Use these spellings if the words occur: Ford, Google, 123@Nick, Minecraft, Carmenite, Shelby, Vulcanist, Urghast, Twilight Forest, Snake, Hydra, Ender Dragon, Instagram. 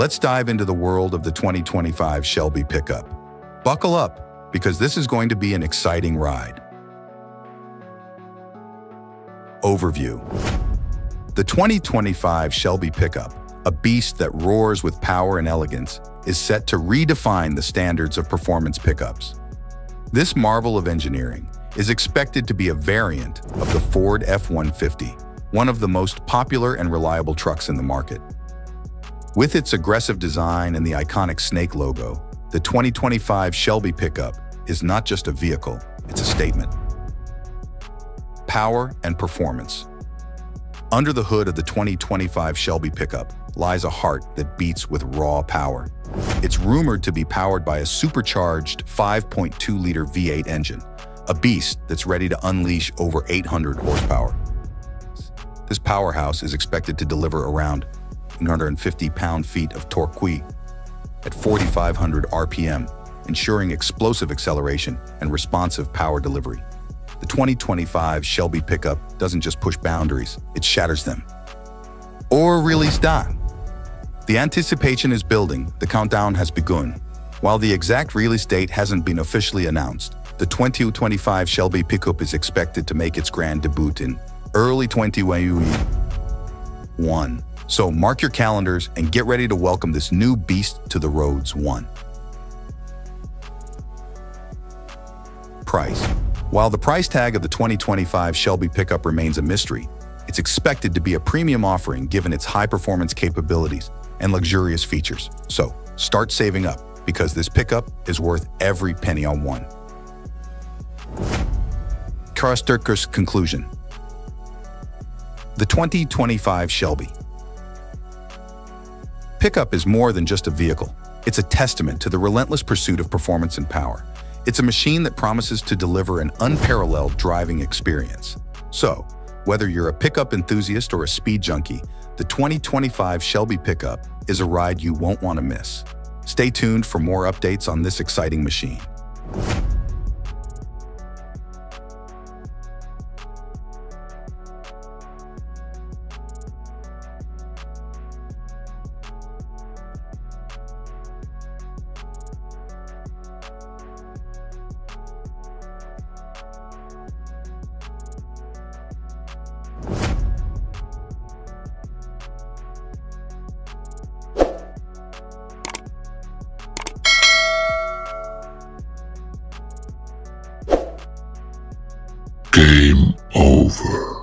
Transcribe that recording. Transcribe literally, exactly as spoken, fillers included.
Let's dive into the world of the twenty twenty-five Shelby pickup. Buckle up, because this is going to be an exciting ride. Overview. The twenty twenty-five Shelby pickup, a beast that roars with power and elegance, is set to redefine the standards of performance pickups. This marvel of engineering is expected to be a variant of the Ford F one fifty, one of the most popular and reliable trucks in the market. With its aggressive design and the iconic Snake logo, the twenty twenty-five Shelby pickup is not just a vehicle, it's a statement. Power and performance. Under the hood of the twenty twenty-five Shelby pickup lies a heart that beats with raw power. It's rumored to be powered by a supercharged five point two liter V eight engine, a beast that's ready to unleash over eight hundred horsepower. This powerhouse is expected to deliver around one hundred fifty pound-feet of torque at forty-five hundred R P M, ensuring explosive acceleration and responsive power delivery. The twenty twenty-five Shelby pickup doesn't just push boundaries, it shatters them. Or really does. The anticipation is building, the countdown has begun. While the exact release date hasn't been officially announced, the twenty twenty-five Shelby pickup is expected to make its grand debut in early twenty twenty-one. So mark your calendars and get ready to welcome this new beast to the roads. One. Price. While the price tag of the twenty twenty-five Shelby pickup remains a mystery, it's expected to be a premium offering given its high-performance capabilities and luxurious features. So start saving up, because this pickup is worth every penny. On one. Carsterker's conclusion. The twenty twenty-five Shelby pickup is more than just a vehicle. It's a testament to the relentless pursuit of performance and power. It's a machine that promises to deliver an unparalleled driving experience. So, whether you're a pickup enthusiast or a speed junkie, the twenty twenty-five Shelby pickup is a ride you won't want to miss. Stay tuned for more updates on this exciting machine. Game over.